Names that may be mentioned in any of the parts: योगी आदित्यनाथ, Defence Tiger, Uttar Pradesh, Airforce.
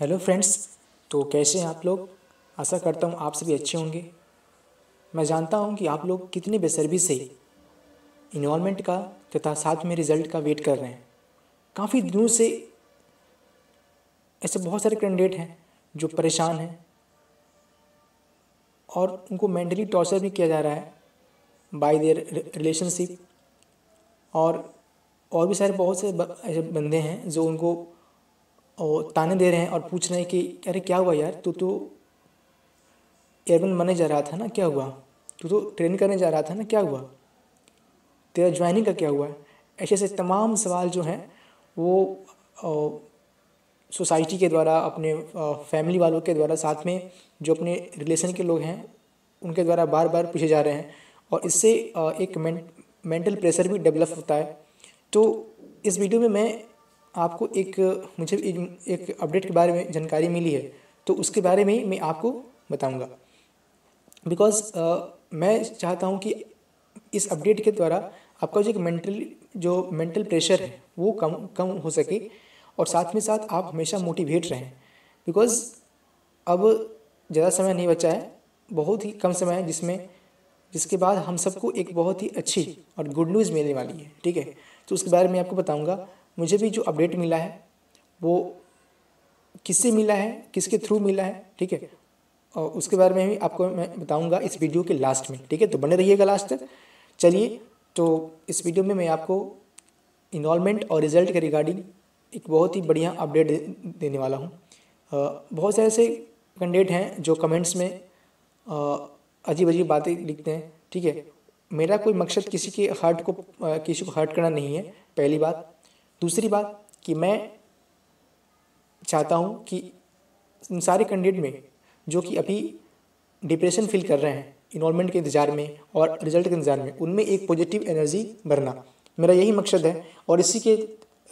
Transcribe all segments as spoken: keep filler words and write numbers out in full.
Hello friends, तो कैसे हैं आप लोग। आशा करता हूँ आप सभी अच्छे होंगे। मैं जानता हूँ कि आप लोग कितने बेसब्री से इन्वॉल्वमेंट का तथा साथ में रिज़ल्ट का वेट कर रहे हैं। काफ़ी दिनों से ऐसे बहुत सारे कैंडिडेट हैं जो परेशान हैं और उनको मेंटली टॉर्चर भी किया जा रहा है बाय देयर रिलेशनशिप, और और भी सारे बहुत से ऐसे बंदे हैं जो उनको और ताने दे रहे हैं और पूछ रहे हैं कि अरे क्या हुआ यार, तू तो एयरमैन बनने जा रहा था ना, क्या हुआ? तू तो ट्रेनिंग करने जा रहा था ना, क्या हुआ? तेरा ज्वाइनिंग का क्या हुआ? ऐसे ऐसे तमाम सवाल जो हैं वो सोसाइटी के द्वारा, अपने फैमिली वालों के द्वारा, साथ में जो अपने रिलेशन के लोग हैं उनके द्वारा बार बार पूछे जा रहे हैं, और इससे एक मेंटल प्रेशर भी डेवलप होता है। तो इस वीडियो में मैं आपको एक मुझे एक अपडेट के बारे में जानकारी मिली है, तो उसके बारे में मैं आपको बताऊंगा। बिकॉज़ uh, मैं चाहता हूं कि इस अपडेट के द्वारा आपका जो एक मेंटल जो मेंटल प्रेशर है वो कम कम हो सके, और साथ में साथ आप हमेशा मोटिवेट रहें। बिकॉज़ अब ज़्यादा समय नहीं बचा है, बहुत ही कम समय है जिसमें जिसके बाद हम सबको एक बहुत ही अच्छी और गुड न्यूज़ मिलने वाली है, ठीक है। तो उसके बारे में आपको बताऊँगा। मुझे भी जो अपडेट मिला है वो किससे मिला है, किसके थ्रू मिला है, ठीक है, और उसके बारे में भी आपको मैं बताऊंगा इस वीडियो के लास्ट में, ठीक है। तो बने रहिएगा लास्ट तक। चलिए, तो इस वीडियो में मैं आपको इनरोलमेंट और रिज़ल्ट के रिगार्डिंग एक बहुत ही बढ़िया अपडेट देने वाला हूँ। बहुत सारे ऐसे कैंडिडेट हैं जो कमेंट्स में अजीब अजीब बातें लिखते हैं, ठीक है। मेरा कोई मकसद किसी के हर्ट को किसी को हर्ट करना नहीं है, पहली बात। दूसरी बात कि मैं चाहता हूँ कि इन सारे कैंडिडेट में जो कि अभी डिप्रेशन फील कर रहे हैं इनरोलमेंट के इंतज़ार में और रिज़ल्ट के इंतज़ार में, उनमें एक पॉजिटिव एनर्जी भरना, मेरा यही मकसद है और इसी के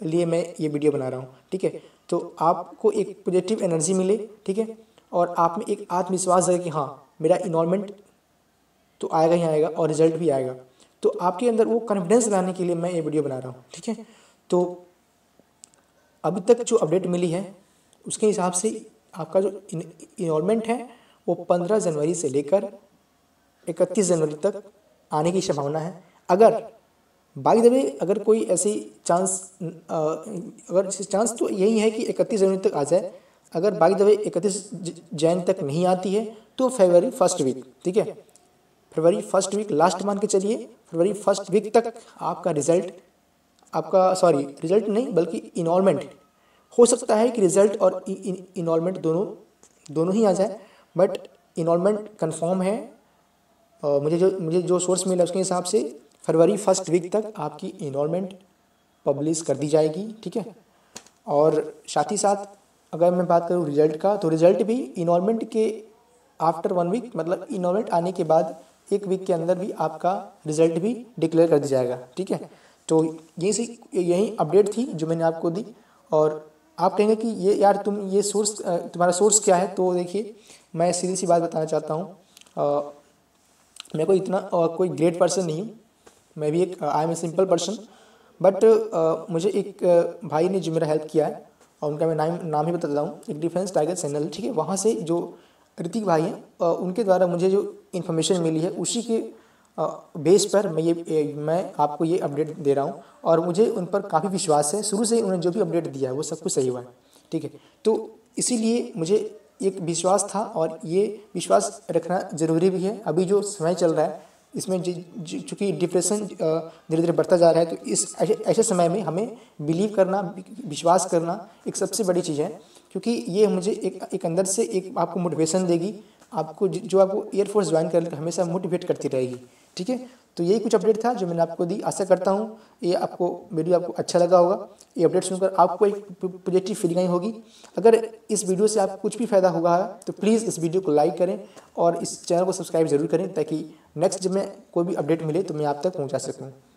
लिए मैं ये वीडियो बना रहा हूँ, ठीक है। तो आपको एक पॉजिटिव एनर्जी मिले, ठीक है, और आप में एक आत्मविश्वास है कि हाँ, मेरा इनरोलमेंट तो आएगा ही आएगा और रिज़ल्ट भी आएगा। तो आपके अंदर वो कॉन्फिडेंस लाने के लिए मैं ये वीडियो बना रहा हूँ, ठीक है। तो अभी तक जो अपडेट मिली है उसके हिसाब से आपका जो इनरोलमेंट है वो पंद्रह जनवरी से लेकर इकतीस जनवरी तक आने की संभावना है। अगर बाई द वे अगर कोई ऐसी चांस अगर चांस तो यही है कि इकतीस जनवरी तक आ जाए। अगर बाई द वे इकतीस जैन तक नहीं आती है तो फरवरी फर्स्ट वीक, ठीक है, फरवरी फर्स्ट वीक लास्ट मान के चलिए, फरवरी फर्स्ट वीक तक आपका रिजल्ट आपका सॉरी रिज़ल्ट नहीं बल्कि इनरोलमेंट, हो सकता है कि रिज़ल्ट और इनरोलमेंट दोनों दोनों ही आ जाए, बट इनरोलमेंट कंफर्म है। और मुझे जो मुझे जो सोर्स मिला उसके हिसाब से फरवरी फर्स्ट वीक तक आपकी इनरोलमेंट पब्लिश कर दी जाएगी, ठीक है। और साथ ही साथ अगर मैं बात करूँ रिज़ल्ट का, तो रिज़ल्ट भी इनरोलमेंट के आफ्टर वन वीक, मतलब इनरोलमेंट आने के बाद एक वीक के अंदर भी आपका रिज़ल्ट भी डिक्लेयर कर दिया जाएगा, ठीक है। तो यही सी यही अपडेट थी जो मैंने आपको दी। और आप कहेंगे कि ये यार तुम ये सोर्स तुम्हारा सोर्स क्या है, तो देखिए मैं सीधी सी बात बताना चाहता हूँ। मैं कोई इतना आ, कोई ग्रेट पर्सन नहीं हूँ, मैं भी एक I am a simple person, but मुझे एक आ, भाई ने जो मेरा हेल्प किया है, और उनका मैं नाम नाम ही बताता हूँ, एक डिफेंस टाइगर चैनल, ठीक है, वहाँ से जो ऋतिक भाई हैं आ, उनके द्वारा मुझे जो इन्फॉर्मेशन मिली है उसी के बेस पर मैं ये मैं आपको ये अपडेट दे रहा हूँ, और मुझे उन पर काफ़ी विश्वास है। शुरू से ही उन्होंने जो भी अपडेट दिया है वो सब कुछ सही हुआ है, ठीक है। तो इसीलिए मुझे एक विश्वास था, और ये विश्वास रखना ज़रूरी भी है। अभी जो समय चल रहा है इसमें चूँकि डिप्रेशन धीरे धीरे बढ़ता जा रहा है, तो इस ऐसे ऐसे समय में हमें बिलीव करना, विश्वास करना एक सबसे बड़ी चीज़ है, क्योंकि ये मुझे एक एक अंदर से एक आपको मोटिवेशन देगी, आपको जो आपको एयरफोर्स ज्वाइन कर हमेशा मोटिवेट करती रहेगी, ठीक है। तो यही कुछ अपडेट था जो मैंने आपको दी। आशा करता हूँ ये आपको वीडियो आपको अच्छा लगा होगा। ये अपडेट सुनकर आपको एक पॉजिटिव फीलिंग आई होगी। अगर इस वीडियो से आपको कुछ भी फ़ायदा हुआ है तो प्लीज़ इस वीडियो को लाइक करें और इस चैनल को सब्सक्राइब जरूर करें, ताकि नेक्स्ट जब मैं कोई भी अपडेट मिले तो मैं आप तक पहुँचा सकूँ।